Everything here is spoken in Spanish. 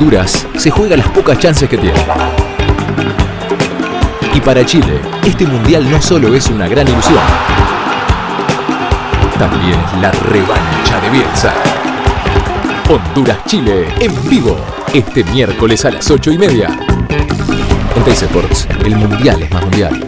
Honduras se juega las pocas chances que tiene. Y para Chile, este mundial no solo es una gran ilusión, también es la revancha de Bielsa. Honduras-Chile en vivo, este miércoles a las 8:30. En TyC Sports, el mundial es más mundial.